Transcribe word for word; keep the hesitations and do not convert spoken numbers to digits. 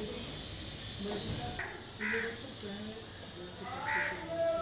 multiple, multiple planets, multiple people.